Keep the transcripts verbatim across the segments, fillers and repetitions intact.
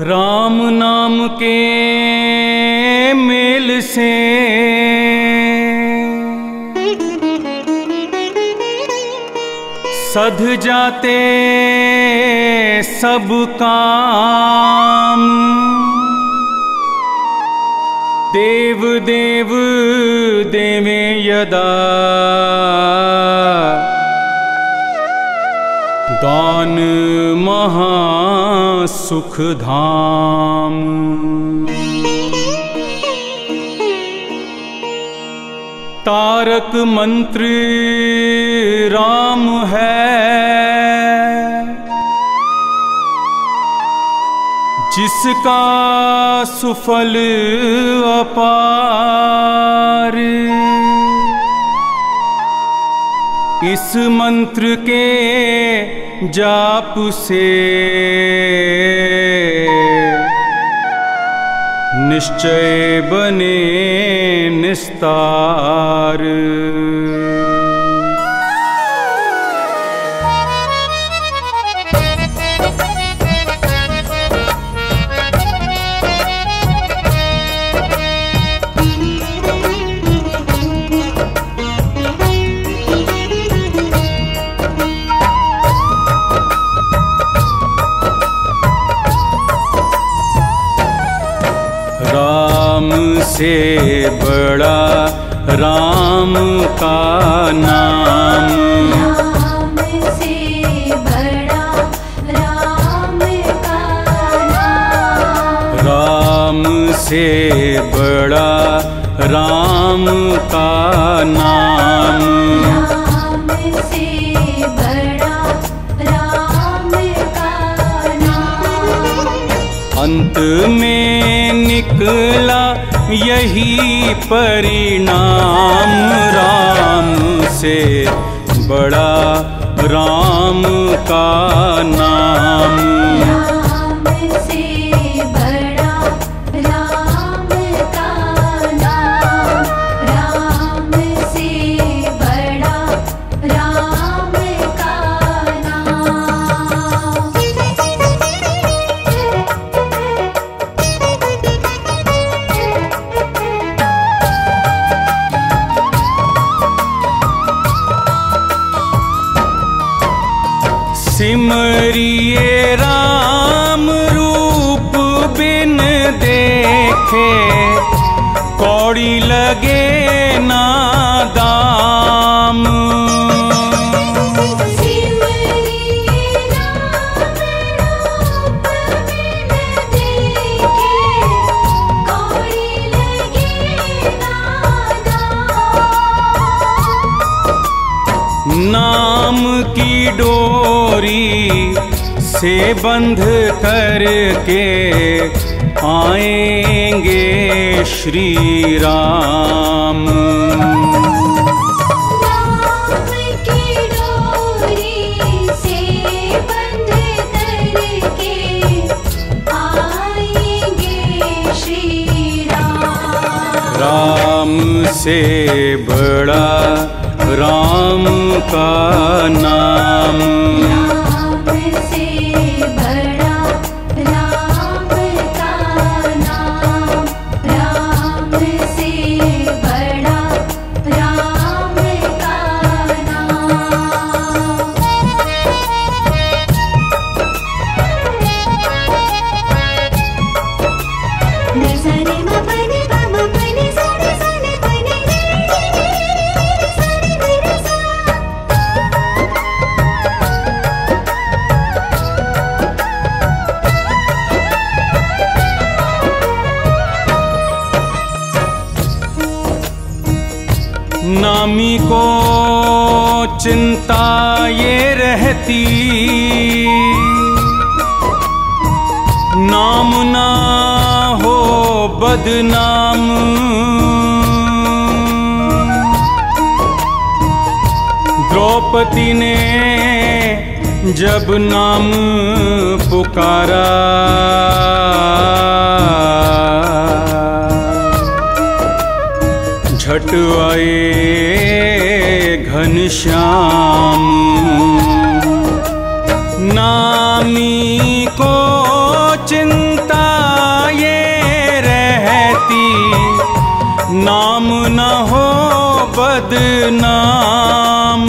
राम नाम के मेल से सध जाते सब काम, देव देव देवे यदा दान महासुखधाम। तारक मंत्र राम है जिसका सुफल अपार, इस मंत्र के जाप से निश्चय बने निस्तार। से बड़ा राम का नाम, राम से बड़ा राम का नाम, राम से बड़ा राम का नाम, राम से बड़ा राम का नाम। अंत में निकला यही परिणाम, राम से बड़ा राम का नाम, राम से बड़ा राम का नाम, राम से बड़ा राम का नाम। सिमरिये राम रूप बिन देखे, कौड़ी लगे ना दाम, नाम की डोरी से बंध करके आएंगे श्री राम, नाम की डोरी से बंध करके आएंगे श्री राम, राम से बड़ा राम का नाम, राम से बड़ा राम का नाम, राम से बड़ा राम का नाम। नामी को चिंता ये रहती, नाम ना हो बदनाम, द्रौपदी ने जब नाम पुकारा, झट आए घनश्याम। नामी को चिंता नाम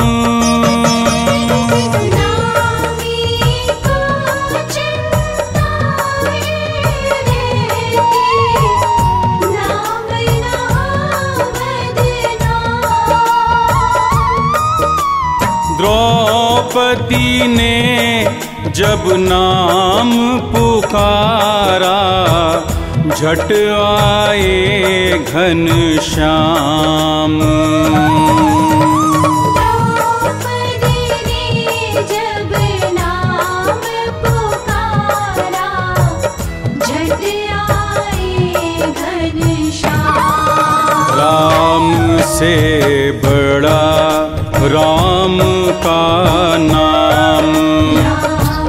द्रौपदी ने जब नाम पुकारा झट आए घनश्याम। जब नाम पुकारा झट आए घनश्याम। राम से बड़ा राम का नाम, राम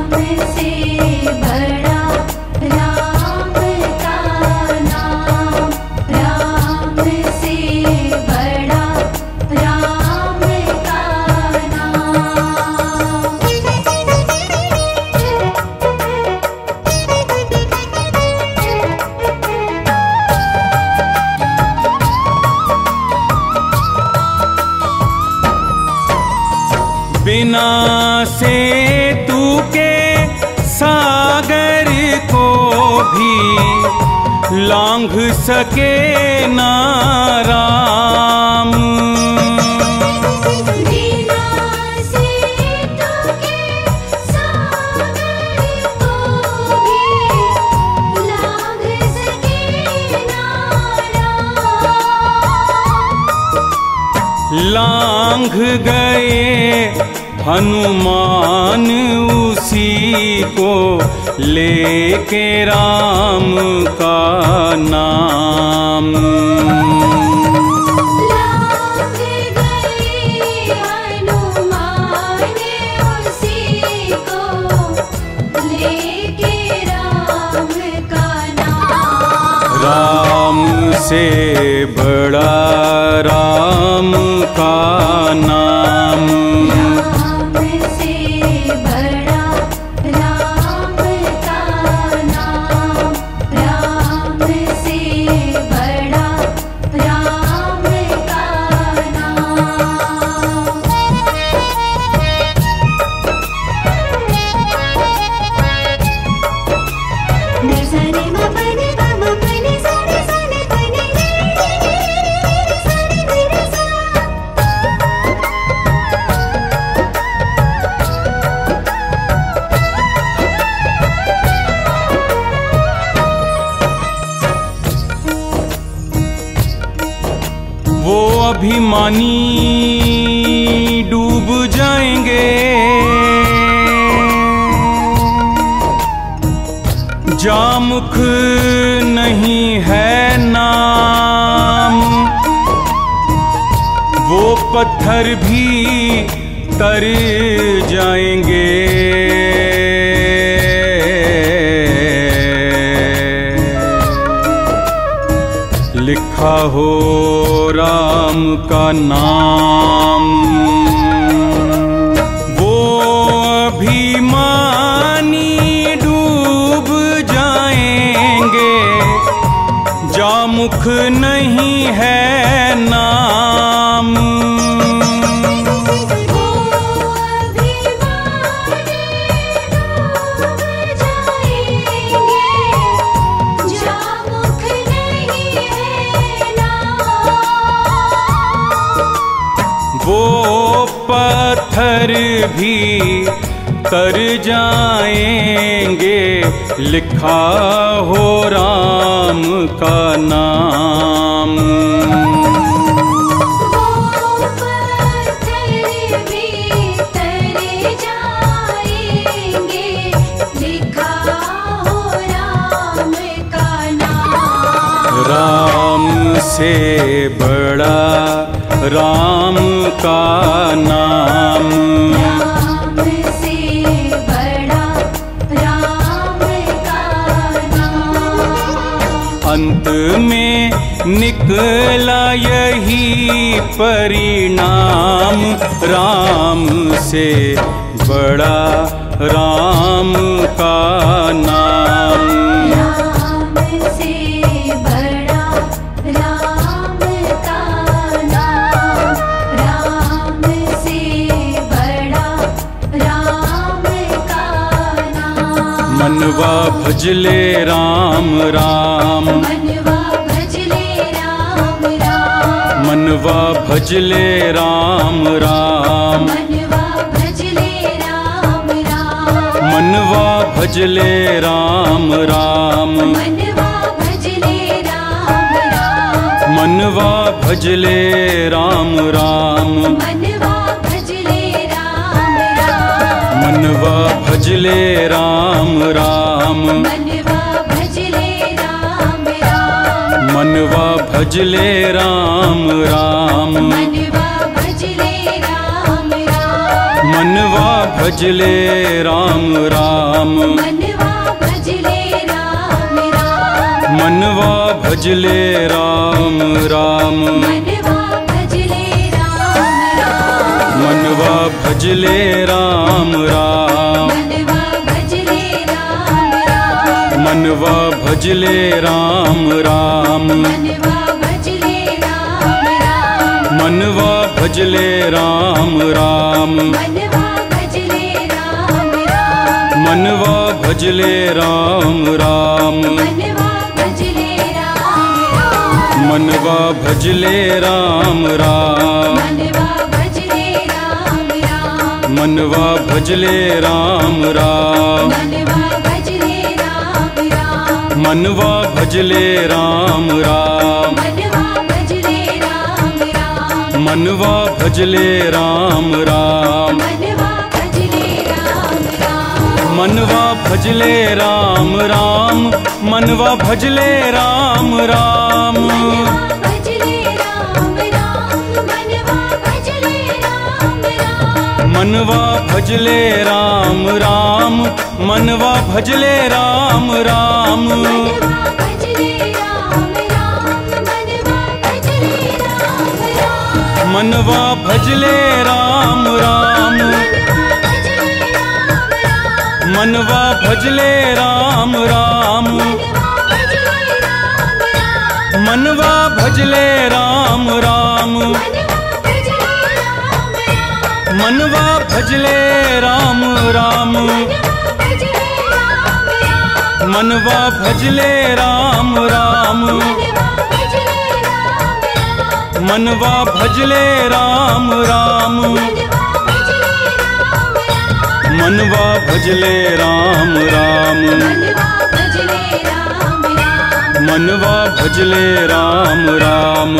से बड़ा राम का नाम, राम से बड़ा राम का नाम। बिना से तू के सागर को भी लांघ सके ना राम, बिना से तू के सागर को भी लांघ सके ना राम। लांघ गए हनुमान उसी को लेके राम का नाम, लांघ गए हनुमान उसी को लेके राम का नाम। राम से बड़ा राम का नाम, अभिमानी डूब जाएंगे जामुख नहीं है नाम। वो पत्थर भी तर जाएंगे लिखा हो राम का नाम। वो अभिमानी डूब जाएंगे जामुख नहीं है नाम, पत्थर भी तर जाएंगे लिखा हो राम का नाम। राम से बड़ा राम का नाम, राम से बड़ा राम का नाम। अंत में निकला यही परिणाम, राम से बड़ा राम का नाम, राम से बड़ा राम का नाम। मनवा भजले राम राम, मनवा भजले राम राम, मनवा भजले राम राम, मनवा भजले राम राम, मनवा भजले राम राम, मनवा भजले राम राम, मनवा भजले राम राम, मनवा भजले राम राम, मनवा भजले राम राम, मनवा भजले राम राम, मनवा भजले राम राम, मनवा भजले राम राम, मनवा भजले राम राम, मनवा भजले राम राम, मनवा भजले राम राम, मनवा भजले राम राम, मनवा भजले राम राम, मनवा भजले राम राम, मनवा भजले राम राम, मनवा भजले राम राम, मनवा भजले राम राम, मनवा भजले राम राम, मनवा भजले राम राम, मनवा भजले राम राम, मनवा भजले राम राम, मनवा भजले राम राम, मनवा भजले राम राम, मनवा भजले राम राम, मनवा भजले राम राम, मनवा भजले राम राम, मनवा भजले राम राम, मनवा भजले राम राम, मनवा भजले राम राम, मनवा भजले राम राम, मनवा भजले राम राम,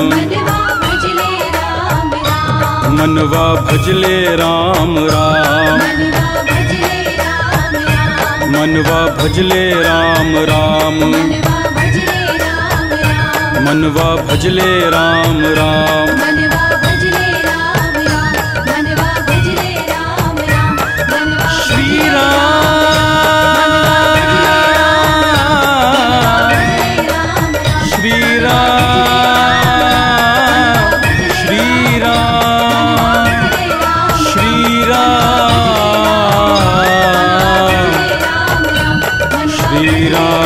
मनवा भजले राम राम, मनवा भजले राम राम, मनवा भजले राम राम, मनवा भजले राम राम, मनवा भजले राम राम, मनवा भजले राम राम, मनवा भजले राम राम, श्री राम, श्री राम, श्री राम।